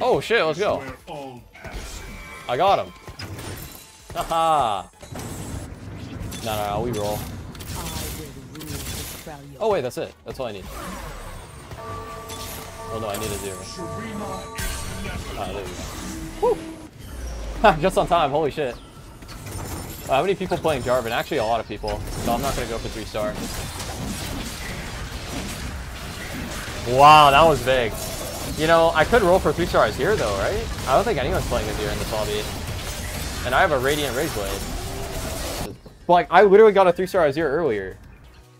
Oh shit, let's go. I got him. Haha. No, we roll. Oh wait, that's it. That's all I need. Oh no, I need a zero. Ah, there we go. Woo! Just on time, holy shit. How many people playing Jarvan? Actually, a lot of people. So I'm not going to go for 3-star. Wow, that was big. You know, I could roll for 3-star Azir though, right? I don't think anyone's playing Azir in this lobby. And I have a Radiant Rageblade. But like, I literally got a 3-star Azir earlier.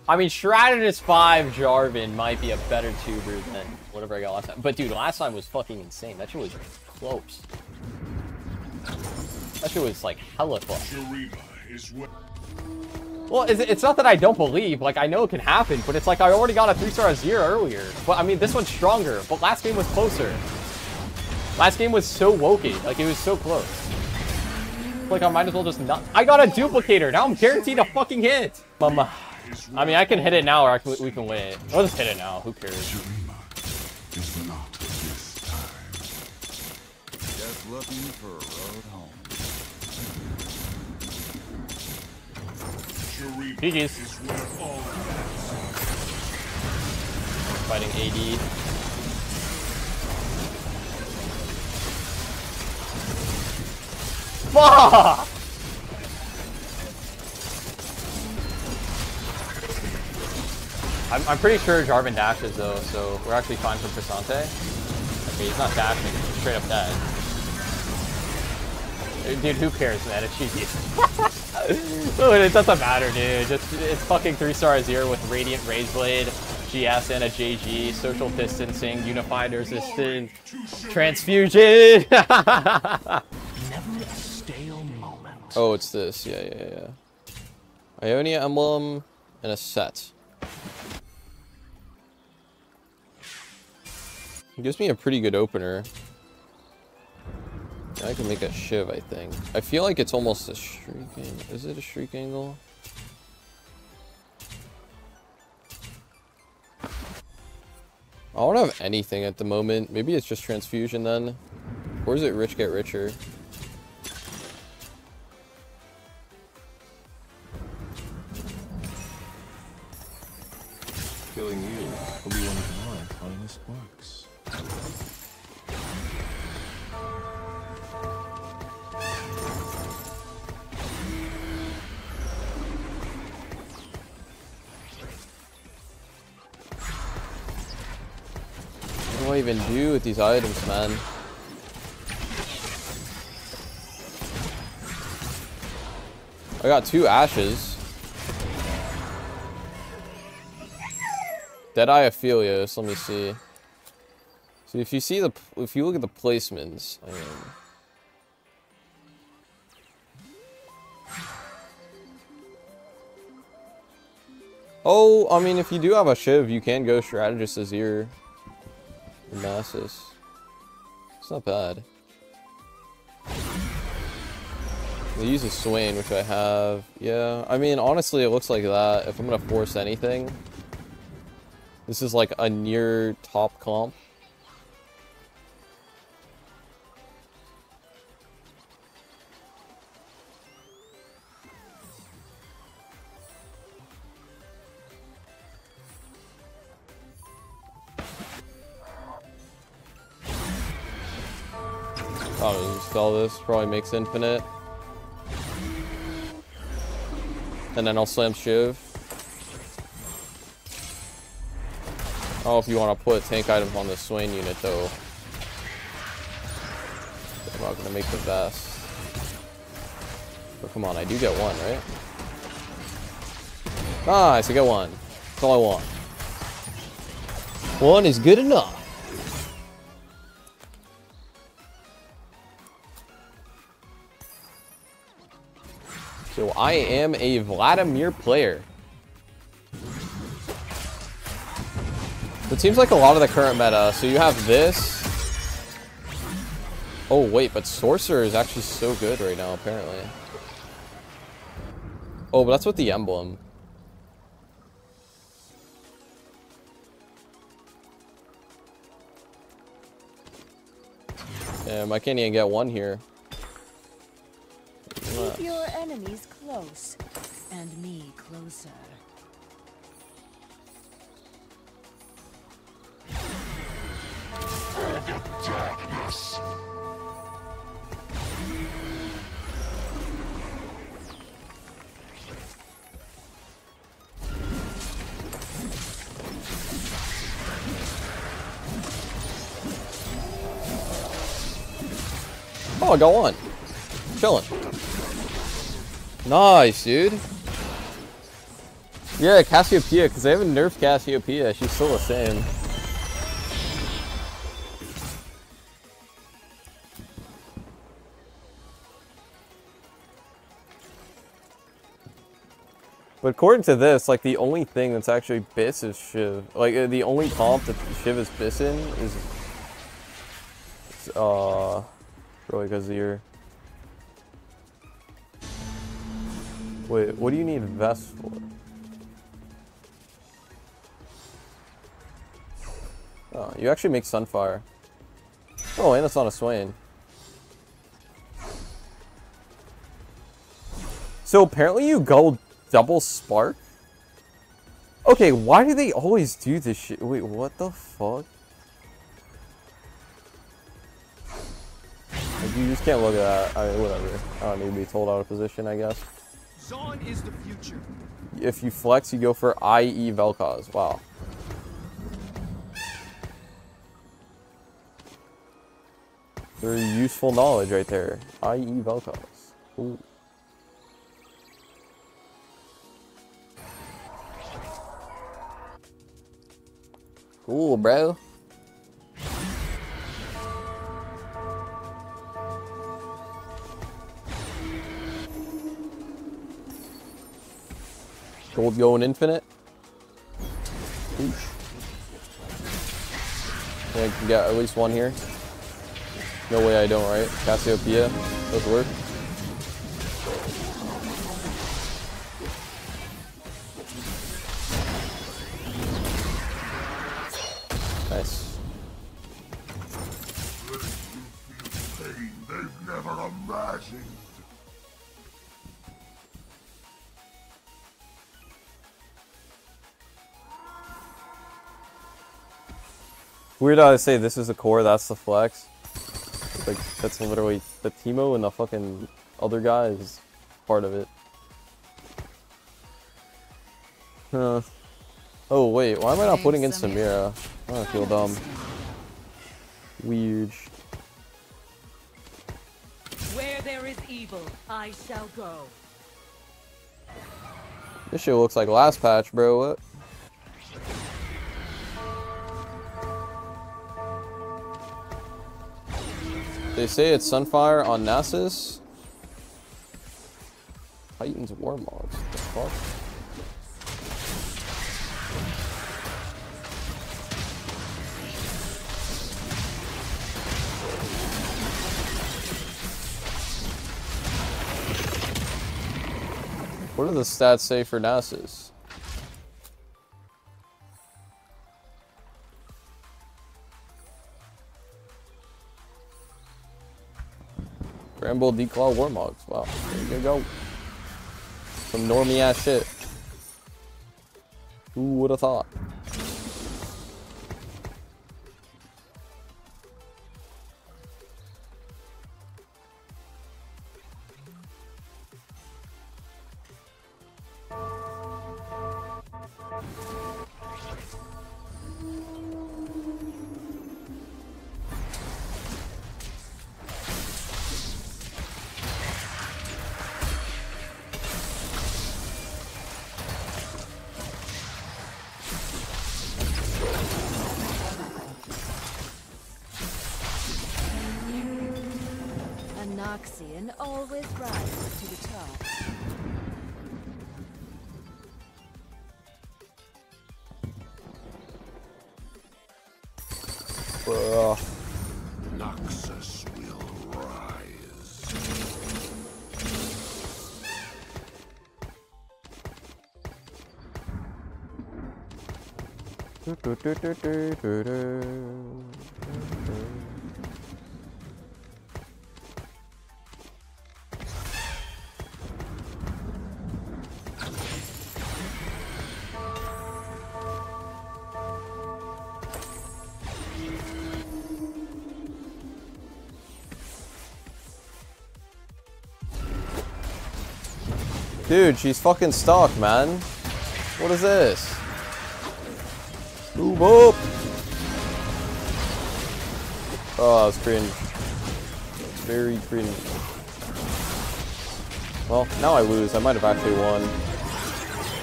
I mean, Shrouded is 5, Jarvan might be a better tuber than whatever I got last time. But dude, last time was fucking insane. That shit was close. That shit was like hella fucked. Well, it's not that I don't believe, like, I know it can happen, but it's like I already got a 3-star Azir earlier. But, I mean, this one's stronger, but last game was closer. Last game was so wokey, like, it was so close. Like, I might as well just not... I got a duplicator! Now I'm guaranteed a fucking hit! I mean, I can hit it now, or we can wait. I'll just hit it now, who cares? Just looking for a road home. GG's. Fighting AD. Fuck! I'm pretty sure Jarvan dashes though, so we're actually fine for Prisante. Okay, he's not dashing, he's straight up dead. Dude, who cares, man? It's GG's. Dude, it doesn't matter, dude. Just, it's fucking 3-star Azir with Radiant Rageblade, GS, and a JG, Social Distancing, Unified Resistance, Transfusion! Never a stale moment. Oh, it's this. Yeah. Ionia Emblem and a set. It gives me a pretty good opener. I can make a shiv, I think. I feel like it's almost a shriek angle. Is it a shriek angle? I don't have anything at the moment. Maybe it's just transfusion then. Or is it Rich Get Richer? Killing you will be one of my finest works. What do I even do with these items, man? I got 2 ashes. Deadeye Aphelios, let me see. So if you see the, if you look at the placements, I mean, oh, I mean, if you do have a shiv, you can go Strategist Azir. Nasus. It's not bad. They use a Swain, which I have. Yeah, I mean, honestly, it looks like that. If I'm gonna force anything, this is like a near top comp. I'll just sell this, probably makes infinite. And then I'll slam shiv. Oh, if you want to put tank items on the Swain unit though. I'm not going to make the vest. But come on, I do get one, right? Nice, I get one. That's all I want. One is good enough. So I am a Vladimir player. It seems like a lot of the current meta. So you have this. Oh wait, but Sorcerer is actually so good right now, apparently. Oh, but that's with the emblem. Damn, I can't even get one here. Keep your enemies close, and me closer. Target darkness. Oh, I got one. Chilling. Nice, dude. Yeah, Cassiopeia, because they haven't nerfed Cassiopeia. She's still the same. But according to this, like, the only thing that's actually Biss is Shiv. Like, the only comp that Shiv is Biss in is... probably because you're... Wait, what do you need Vest for? Oh, you actually make Sunfire. Oh, and it's on a Swain. So apparently you go double Spark? Okay, why do they always do this shit? Wait, what the fuck? You just can't look at that. I mean, whatever. I don't need to be told out of position, I guess. Zon is the future. If you flex, you go for IE Vel'Koz. Wow. Very useful knowledge right there. IE Vel'Koz. Ooh. Cool, bro. Gold going infinite. Oof. I can get at least one here. No way I don't, right? Cassiopeia does work. Nice. Pain they've never imagined. Weird how I say this is the core, that's the flex. Like, that's literally the Teemo and the fucking other guy is part of it. Huh. Oh, wait, why am I not putting in Samira? I feel dumb. Weird. Where there is evil, I shall go. This shit looks like last patch, bro. What? They say it's Sunfire on Nasus. Titans warmogs. What the fuck? What do the stats say for Nasus? Ramble, Declaw, Warmogs. Wow, there you go. Some normie ass shit. Who would have thought? Always rise to the top. Noxus will rise. Dude, she's fucking stuck, man. What is this? Move up! Oh, that was cringe. Very cringe. Well, now I lose. I might have actually won.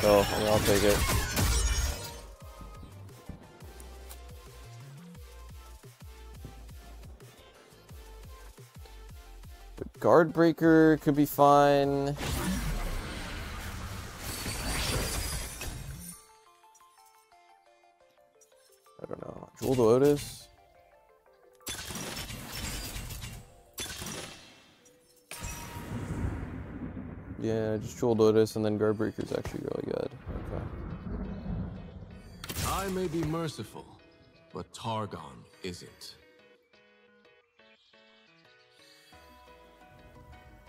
So, I mean, I'll take it. Guard breaker could be fine. I don't know. Jewel to Otis. Yeah, just Jewel to Otis, and then guard breaker is actually really good. Okay. I may be merciful, but Targon isn't.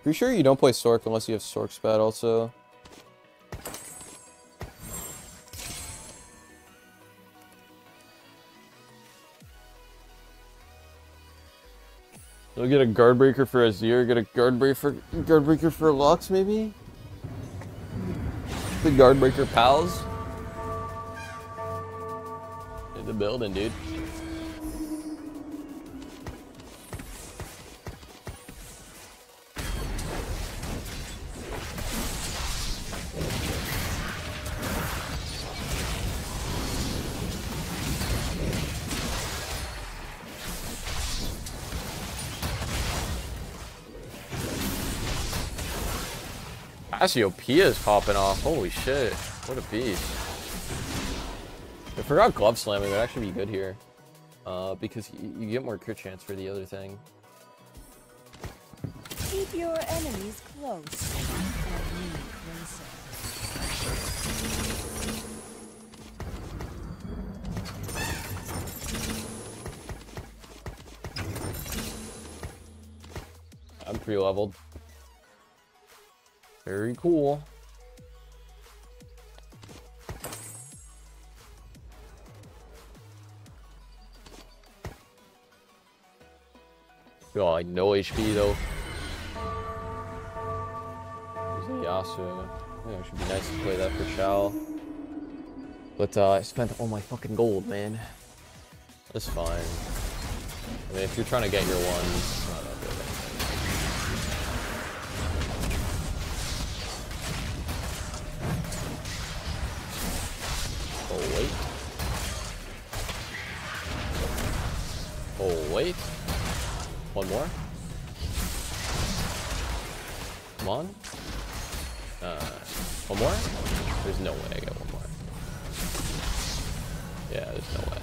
Pretty sure you don't play Sorc unless you have Sorc's Bat also. You'll get a guard breaker for Azir, get a guard breaker for Lux maybe? The guard breaker pals. In the building, dude. Cassiopeia is popping off. Holy shit. What a beast. I forgot Glove Slamming would actually be good here. Because you get more crit chance for the other thing. Keep your enemies close. I'm pre-leveled. Very cool. Oh, like no HP though. There's a Yasuo. Yeah, it should be nice to play that for Shao. But I spent all my fucking gold, man. That's fine. I mean, if you're trying to get your ones. Wait, one more. Come on. One more? There's no way I get one more. Yeah, there's no way.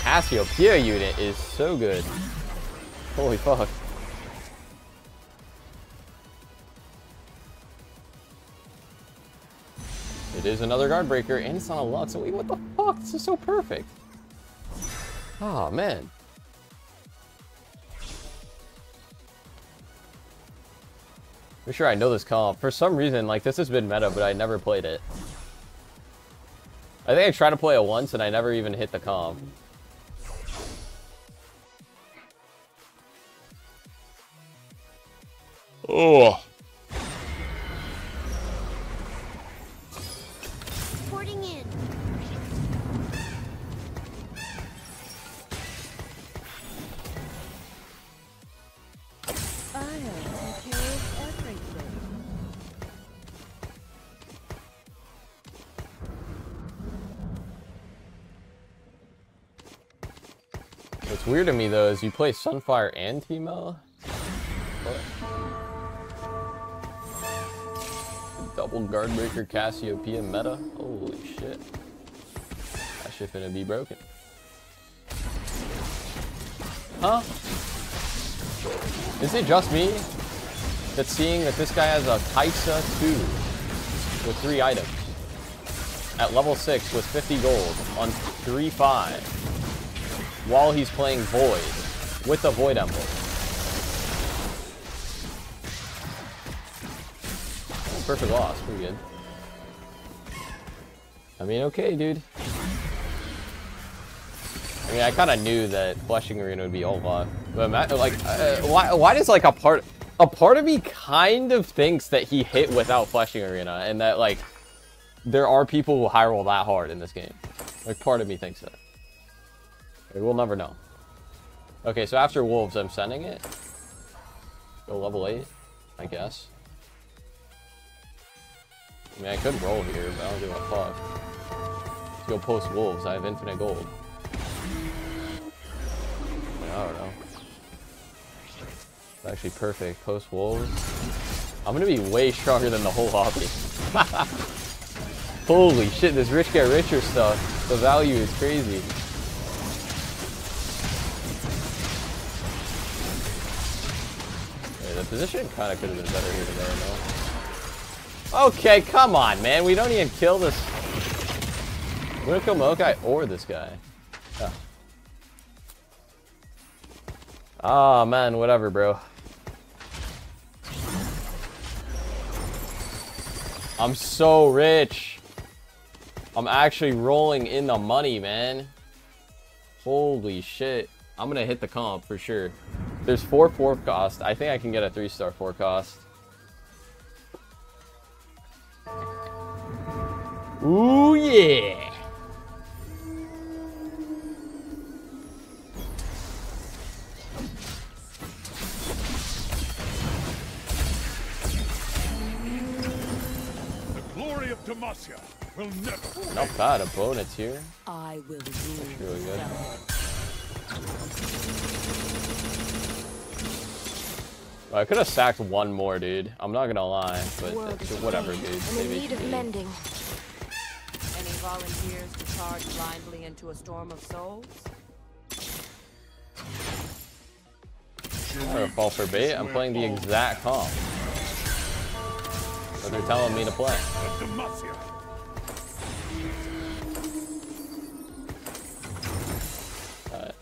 Cassiopeia unit is so good. Holy fuck. It is another guard breaker, and it's on a Lux. Wait, what the fuck? This is so perfect. Oh man. I'm sure I know this comp. For some reason, like, this has been meta, but I never played it. I think I tried to play it once and I never even hit the comp. Oh. What's weird to me though is you play Sunfire and Teemo. What? Double guard breaker Cassiopeia meta. Holy shit. That shit gonna be broken. Huh? Is it just me that's seeing that this guy has a Kaisa 2 with 3 items at level 6 with 50 gold on 3-5? While he's playing Void with a Void Emblem. Oh, perfect loss, pretty good. I mean, okay, dude. I mean, I kind of knew that Flushing Arena would be all luck. But like, why does like a part? a part of me kind of thinks that he hit without Flushing Arena, and that, like, there are people who high roll that hard in this game. Like, part of me thinks that. Like, we'll never know. Okay, so after Wolves, I'm sending it. Go level 8, I guess. I mean, I could roll here, but I don't give a fuck. Let's go post Wolves. I have infinite gold. I don't know. It's actually perfect. Post Wolves. I'm gonna be way stronger than the whole hobby. Holy shit, this Rich Get Richer stuff. The value is crazy. Yeah, the position kinda could have been better here today, though. Okay, come on, man. We don't even kill this. We don't kill Mokai or this guy. Oh. Ah, oh, man, whatever, bro. I'm so rich. I'm actually rolling in the money, man. Holy shit. I'm gonna hit the comp for sure. There's 4 forecast. I think I can get a 3-star forecast. Ooh, yeah. Demacia will never. Not bad opponents here. I will do. That's really good. Well, I could have sacked one more, dude. I'm not gonna lie, but whatever, dude. Maybe. Mending. Any volunteers to charge blindly into a storm of souls? I'm gonna fall for bait. I'm playing the exact comp. But they're telling me to play. Alright.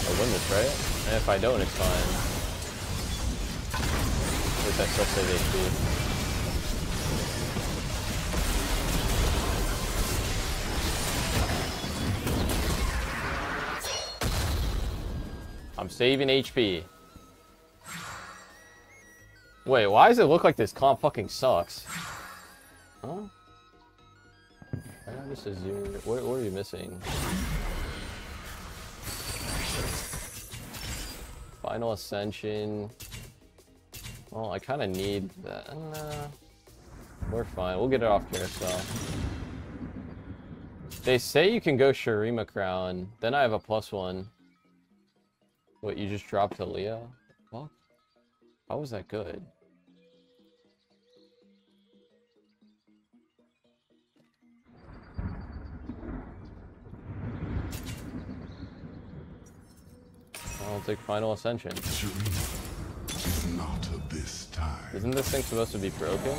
I'll win this, right? And if I don't, it's fine. At least I still save HP. I'm saving HP. Wait, why does it look like this comp fucking sucks? Huh? I noticed Azir. What are you missing? Final Ascension. Well, I kind of need that. Nah. We're fine. We'll get it off Carousel. They say you can go Shurima Crown. Then I have a +1. What, you just dropped to Leo? Fuck. How was that good? I'll take Final Ascension. It's not of this time. Isn't this thing supposed to be broken?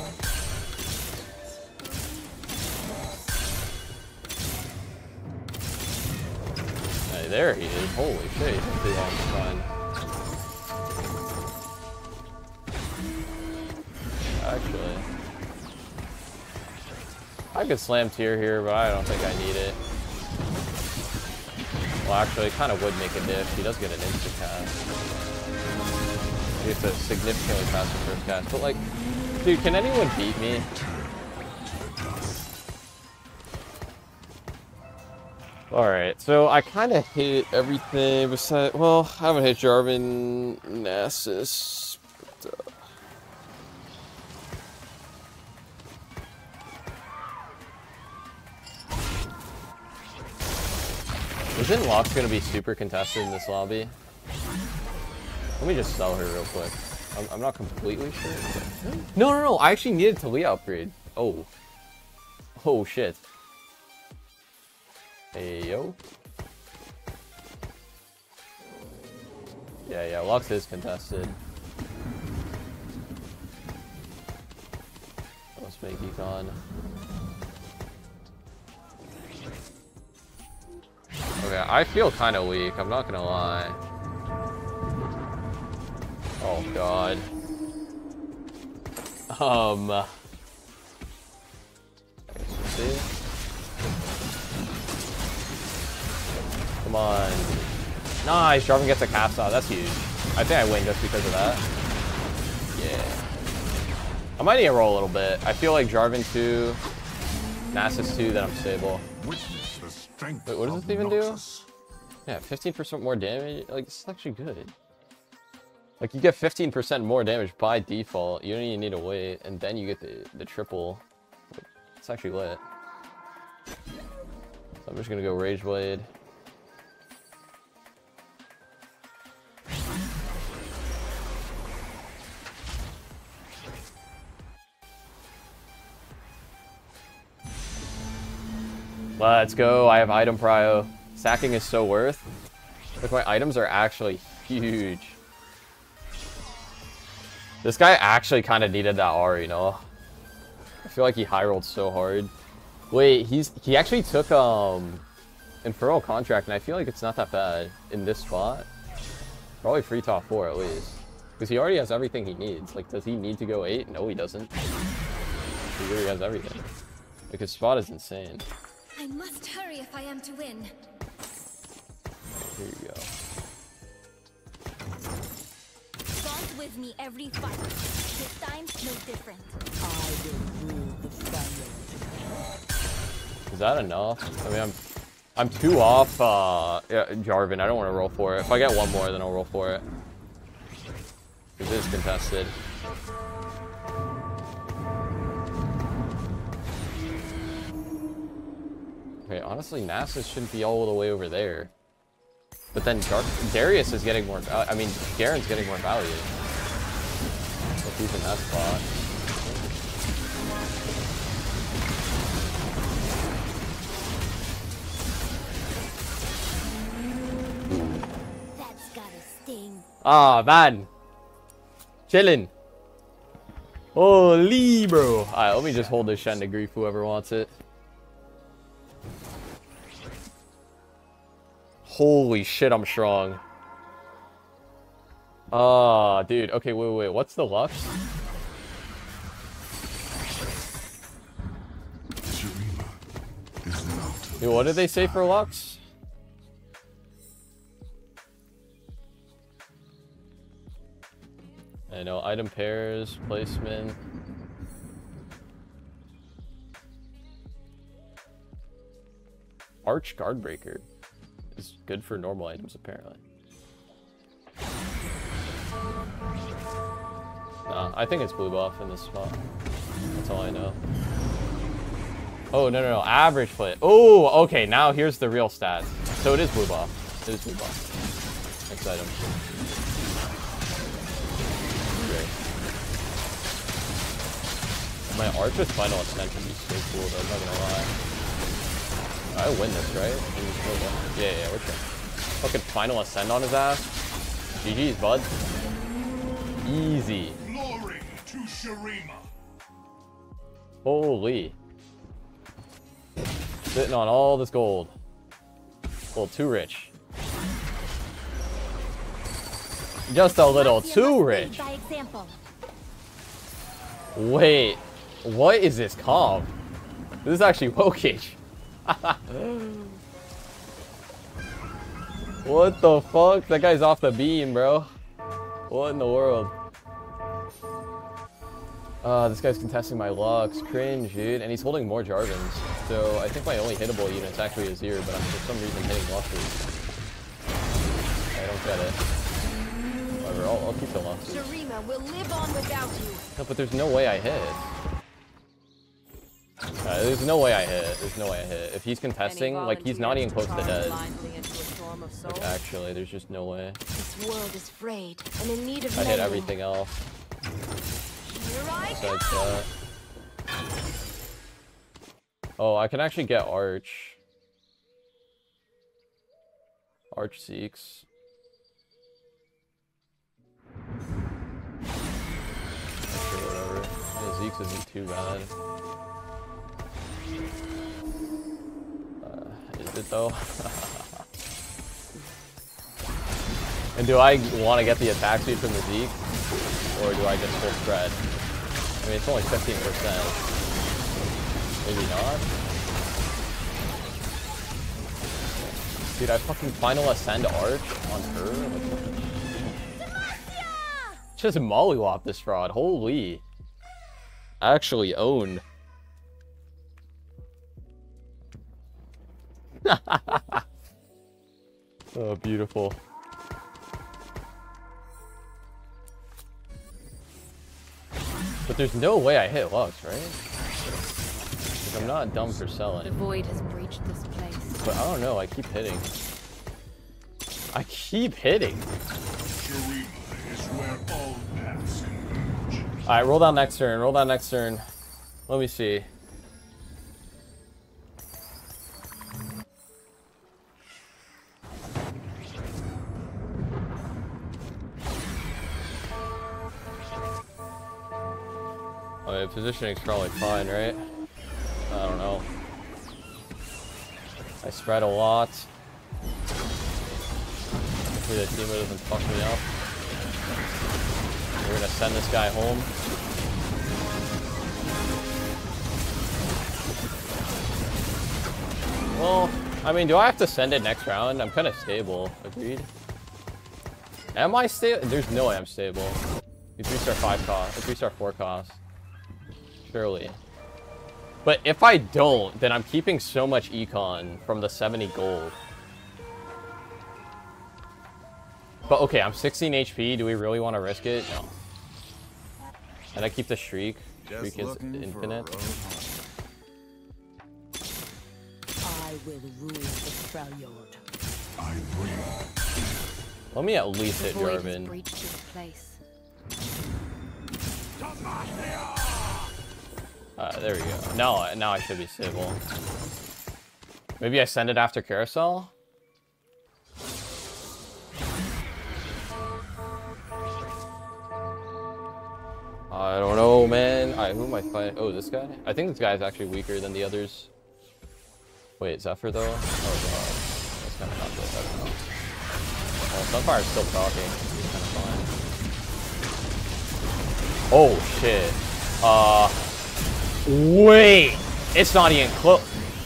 Hey, there he is. Holy shit, he took too long to find. Actually, I could slam tier here, but I don't think I need it. Well, actually, it kind of would make a diff. He does get an insta cast. He has to significantly pass the first cast. But, like, dude, can anyone beat me? Alright, so I kind of hit everything besides. Well, I haven't hit Jarvan, Nasus. But, isn't Lux gonna be super contested in this lobby? Let me just sell her real quick. I'm not completely sure. But... No, I actually needed to Leah upgrade. Oh. Oh shit. Hey, yo. Yeah, Lux is contested. Let's make Econ. Okay, I feel kind of weak, I'm not gonna lie. Oh god. Let's see. Come on. Nice, Jarvan gets a cast out. That's huge. I think I win just because of that. Yeah. I might need to roll a little bit. I feel like Jarvan 2, Nasus 2, then I'm stable. Wait, what does this even do? Yeah, 15% more damage. Like, this is actually good. Like, you get 15% more damage by default. You don't even need to wait, and then you get the triple. It's actually lit. So I'm just gonna go Rage Blade. Let's go. I have item prio. Sacking is so worth. Look, my items are actually huge. This guy actually kind of needed that R, you know? I feel like he high rolled so hard. Wait, he actually took Infernal Contract, and I feel like it's not that bad in this spot. Probably free top 4 at least. Because he already has everything he needs. Like, does he need to go 8? No, he doesn't. He really has everything. Like, his spot is insane. I must hurry if I am to win. Here you go. Fight with me every fight. This time, no different. I will rule the fire. Is that enough? I mean, I'm two off Jarvan. I don't want to roll for it. If I get one more, then I'll roll for it. Because it is contested. Okay, honestly, Nasus shouldn't be all the way over there. But then Darius is getting more... I mean, Garen's getting more value. If he's in that spot. That's gotta sting. Ah, man. Chillin'. Holy, bro. Alright, let me just hold this Shen to grief whoever wants it. Holy shit, I'm strong. Ah, dude. Okay, wait. What's the Lux? Dude, what did they say for Lux? I know, item pairs, placement. Arch Guardbreaker. It's good for normal items, apparently. Nah, I think it's Blue Buff in this spot. That's all I know. Oh, no. Average play. Oh, okay. Now here's the real stats. So it is Blue Buff. It is Blue Buff. Next item. Great. My Archer's Final Ascension is so cool, though. I'm not gonna lie. I win this, right? Yeah, we're sure. Fucking Final Ascend on his ass. GG's, bud. Easy. Glory to Shurima. Holy. Sitting on all this gold. A little too rich. Just a little too rich. Wait. What is this comp? This is actually Wokage. What the fuck? That guy's off the beam, bro. What in the world? This guy's contesting my Lux. Cringe, dude. And he's holding more Jarvans. So I think my only hittable unit's actually Azir, but I'm for some reason hitting Luxes. I don't get it. Whatever, I'll keep the Luxes. Shurima will live on without you. No, but there's no way I hit. There's no way I hit. If he's contesting, like, he's not even close to dead. Like, actually, there's just no way. This world is frayed and in need of I hit everything else. Besides that. Oh, I can actually get Arch. Arch Seeks. Actually, whatever. Yeah, Zeeks isn't too bad. It though. And do I want to get the attack speed from the Zeke, or do I just full spread? I mean, it's only 15%. Maybe not. Dude, I fucking Final Ascend Arc on her. Demacia! Just mollywop this fraud. Holy. Actually own. Oh, beautiful. But there's no way I hit Lux, right? Because I'm not dumb for selling. The Void has breached this place. But I don't know, I keep hitting. I keep hitting! Alright, roll down next turn, roll down next turn. Let me see. Positioning's probably fine, right? I don't know. I spread a lot. Hopefully that Teemo doesn't fuck me up. We're gonna send this guy home. Well, I mean, do I have to send it next round? I'm kind of stable. Agreed. Am I stable? There's no way I'm stable. You 3-star 5 cost. 3-star 4 cost. Surely. But if I don't, then I'm keeping so much econ from the 70 gold. But okay, I'm 16 HP. Do we really want to risk it? No. And I keep the Shriek. Shriek is infinite. I will rule the Let me at least hit Jarvan. There we go. Now I should be stable. Maybe I send it after Carousel? I don't know, man. Alright, who am I fighting? Oh, this guy? I think this guy is actually weaker than the others. Wait, Zephyr though? Oh, God. That's kind of not good. I don't know. Oh, Sunfire's still talking. It's kind of fine. Oh, shit. Wait, it's not even close.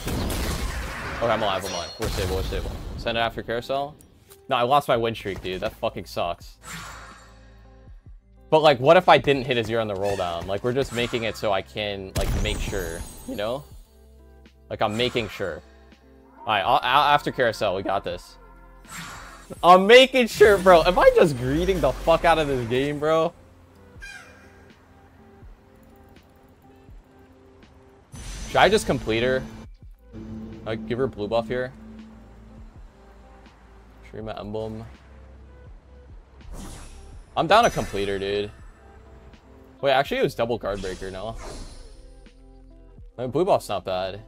Okay, I'm alive, I'm alive. We're stable, we're stable. Send it after Carousel? No, I lost my win streak, dude. That fucking sucks. But, like, what if I didn't hit Azir on the roll down? Like, we're just making it so I can, like, make sure, you know? Like, I'm making sure. Alright, after Carousel, we got this. I'm making sure, bro. Am I just greeting the fuck out of this game, bro? Should I just complete her? I give her blue buff here. Shurima emblem. I'm down a completer, dude. Wait, actually it was double guard breaker now. I mean, blue buff's not bad.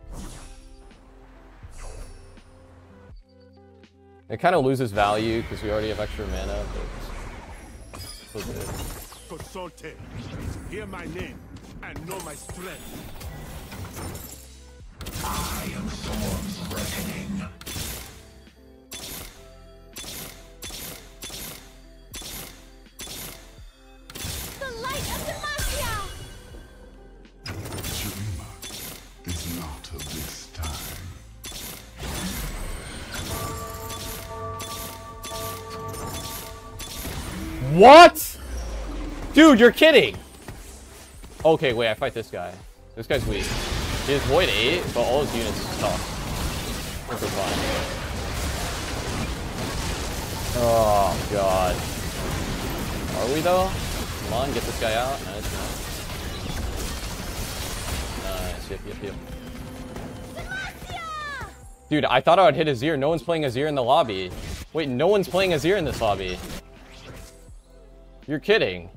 It kind of loses value because we already have extra mana, but it's still good. Consulted. Hear my name and know my strength. I am Storm's reckoning. The light of Demacia! Shurima is not of this time. What? Dude, you're kidding! Okay, wait, I fight this guy. This guy's weak. He has Void 8, but all his units suck. That's fine. Oh, God. Are we, though? Come on, get this guy out. Nice, nice. Nice, yep, yep, yep. Dude, I thought I would hit Azir. No one's playing Azir in the lobby. Wait, no one's playing Azir in this lobby. You're kidding.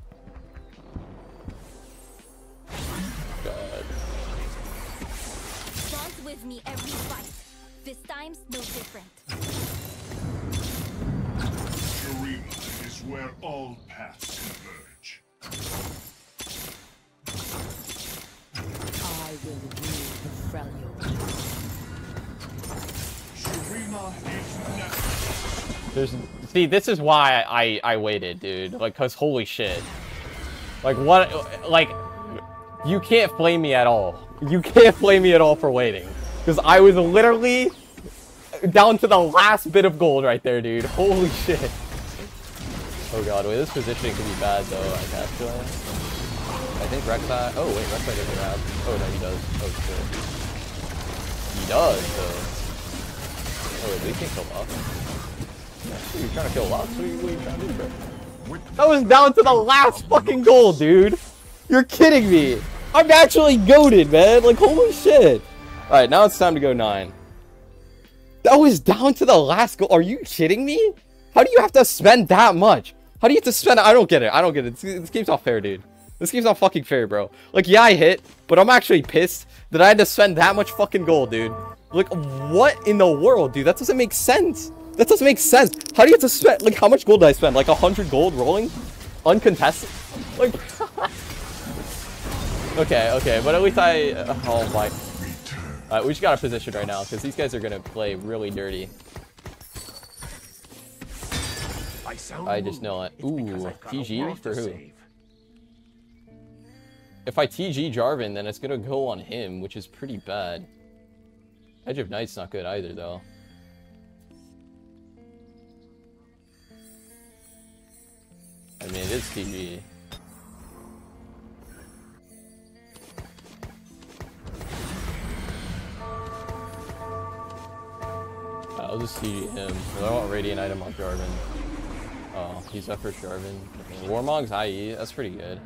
Me every fight. This time's no different. Shurima is where all paths converge. I will rule the Freljord. Shurima is next. See, this is why I waited, dude. Like, cause holy shit. Like, what? Like, you can't blame me at all. You can't blame me at all for waiting. Because I was literally down to the last bit of gold right there, dude. Holy shit. Oh god, wait, this positioning could be bad though. I have to. I think Rek'Sai. Oh wait, Rek'Sai doesn't have. Oh no, he does. Oh shit. He does though. Oh wait, we can't kill Lux. Dude, you're trying to kill Lux? What are you trying to do, bro? That was down to the last fucking goal, dude. You're kidding me. I'm actually goated, man. Like, holy shit. Alright, now it's time to go 9. That was down to the last goal. Are you kidding me? How do you have to spend that much? How do you have to spend? I don't get it. I don't get it. This game's not fair, dude. This game's not fucking fair, bro. Like, yeah, I hit, but I'm actually pissed that I had to spend that much fucking gold, dude. Like, what in the world, dude? That doesn't make sense. That doesn't make sense. How do you have to spend, like, how much gold did I spend? Like 100 gold rolling? Uncontested? Like, okay, okay, but at least I, oh my. Alright, we just got a position right now, because these guys are gonna play really dirty. I just know it. Ooh, TG for who? If I TG Jarvan, then it's gonna go on him, which is pretty bad. Edge of Night's not good either, though. I mean, it is TG. I'll just TG him. I want Radiant item on Jarvan. Oh, he's up for Jarvan. Warmogs IE, that's pretty good.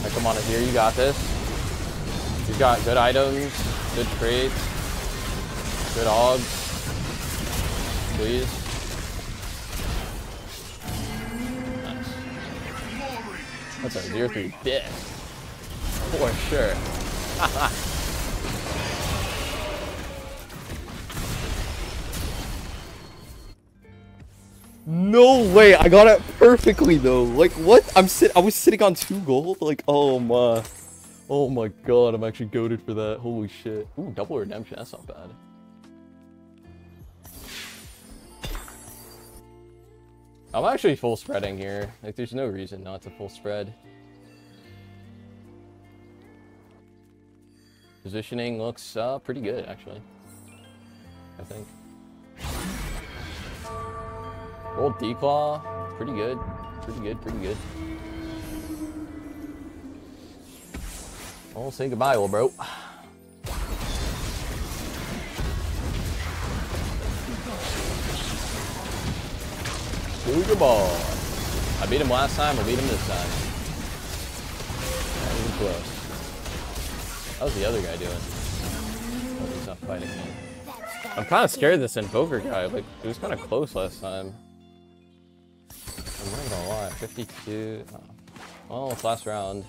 Right, come on, Azir, you got this. You got good items, good traits, good augs. Please. That's a 0-3 dick. For sure. No way, I got it perfectly though. Like what? I was sitting on 2 gold? Like, oh my god, I'm actually goated for that. Holy shit. Ooh, double redemption, that's not bad. I'm actually full spreading here. Like, there's no reason not to full spread. Positioning looks pretty good, actually. I think. Old Declaw, pretty good. Pretty good, pretty good. Oh, say goodbye, old bro. Ball. I beat him last time, I beat him this time. Not even close. How's the other guy doing? Oh, he's not fighting me. I'm kind of scared of this Invoker guy. Like, it was kind of close last time. I'm not gonna lie. 52. Oh. Well, it's last round.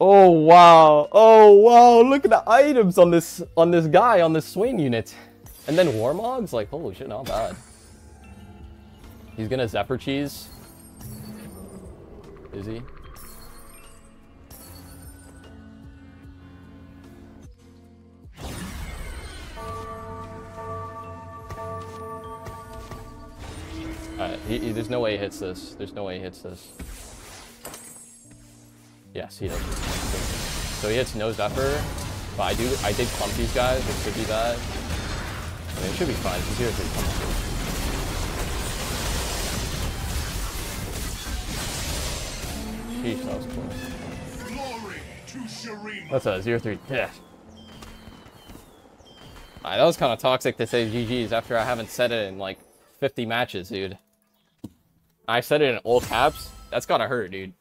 Oh wow! Oh wow! Look at the items on this guy on this Swain unit, and then Warmogs. Like, holy shit, not bad. He's gonna Zephyr cheese. Is he? Alright, there's no way he hits this. There's no way he hits this. Yes, he does. So he hits no Zephyr. But I did clump these guys. It should be that. I mean, it should be fine. He's here to clump. Jeez, that was close. Glory to Shurima. That's a 0-3 death. Alright, that was kind of toxic to say GG's after I haven't said it in like 50 matches, dude. I said it in all caps. That's gotta hurt, dude.